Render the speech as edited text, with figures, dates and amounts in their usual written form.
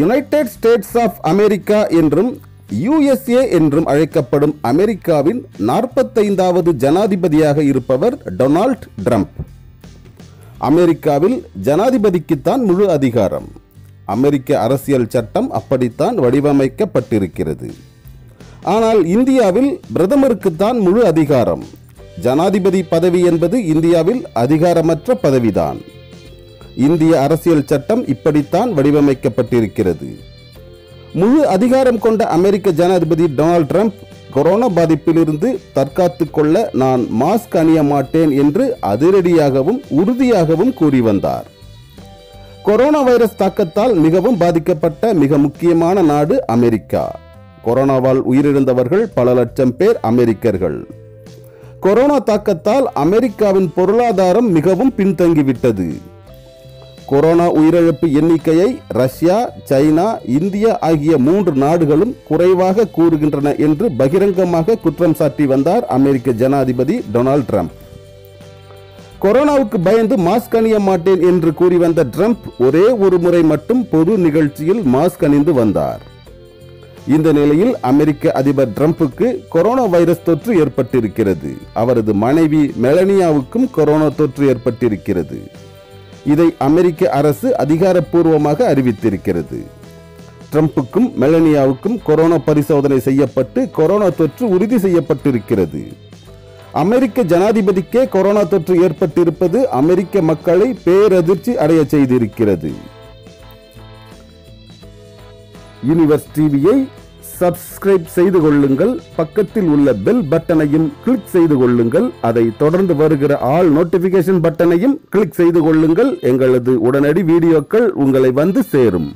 United states of America என்றும் USA என்றும் அழைக்கப்படும் அமெரிக்காவின் 45வது ஜனாதிபதியாக இருப்பவர் டொனால்ட் ட்ரம்ப். அமெரிக்காவில் ஜனாதிபதிக்குத்தான் முழு அதிகாரம். அமெரிக்க அரசியல் சட்டம் அப்படித்தான் வடிவமைக்கப்பட்டிருக்கிறது. ஆனால் இந்தியாவில் பிரதமருக்குத்தான் முழு அதிகாரம். ஜனாதிபதி பதவி என்பது இந்தியாவில் அதிகாரமற்ற பதவிதான். இந்திய அரசியல் சட்டம் இப்படித்தான் வடிவமைக்கப்பட்டிருக்கிறது. முழு அதிகாரம் கொண்ட அமெரிக்க ஜனாதிபதி டொனால்ட் ட்ரம்ப் கொரோனா பாதிப்பிலிருந்து தற்காத்து கொள்ள நான் மாஸ்க் அணிய மாட்டேன் என்று அதிரடியாகவும் உறுதியாகவும் கூறி வந்தார். கொரோனா வைரஸ் தாக்கத்தால் மிகவும் பாதிக்கப்பட்ட மிக முக்கியமான நாடு அமெரிக்கா. கொரோனாவால் உயிரிழந்தவர்கள் பல லட்சம் பேர் அமெரிக்கர்கள். கொரோனா தாக்கத்தால் அமெரிக்காவின் பொருளாதாரம் மிகவும் பின்தங்கிவிட்டது. கொரோனா உயிரிழப்பு எண்ணிக்கையை ரஷ்யா, சைனா, இந்தியா ஆகிய 3 நாடுகளும் குறைவாக கூறுகின்றன என்று பகிரங்கமாக குற்றம் சாட்டி வந்தார் அமெரிக்க ஜனாதிபதி டொனால்ட் ட்ரம்ப். கொரோனாவுக்கு பயந்து மாஸ்க் அணிய மாட்டேன் என்று கூறி வந்த ட்ரம்ப் ஒரே ஒரு முறை மட்டும் பொது நிகழ்ச்சியில் மாஸ்க் அணிந்து வந்தார். இந்த நிலையில் அமெரிக்க அதிபர் ட்ரம்புக்கு கொரோனா வைரஸ் தொற்று ஏற்பட்டிருக்கிறது. அவரது மனைவி மெலனியாவுக்கும் கொரோனா தொற்று ஏற்பட்டிருக்கிறது. இதை அமெரிக்க அரசு அதிகாரப்பூர்வமாக அறிவித்திருக்கிறது. ட்ரம்புக்கும் மெலனியாவுக்கும் கொரோனா பரிசோதனை செய்யப்பட்டு கொரோனா தொற்று உறுதி செய்யப்பட்டிருக்கிறது. அமெரிக்க ஜனாதிபதிக்கே கொரோனா தொற்று ஏற்பட்டிருப்பது அமெரிக்க மக்களை பேரதிர்ச்சி அடைய செய்திருக்கிறது. யுனிவர்ஸ் டிவியை சப்ஸ்கிரைப் செய்து கொள்ளுங்கள். பக்கத்தில் உள்ள பெல் பட்டனையும் கிளிக் செய்து கொள்ளுங்கள். அதை தொடர்ந்து வருகிற ஆல் நோட்டிபிகேஷன் பட்டனையும் கிளிக் செய்து கொள்ளுங்கள். எங்களது உடனடி வீடியோக்கள் உங்களை வந்து சேரும்.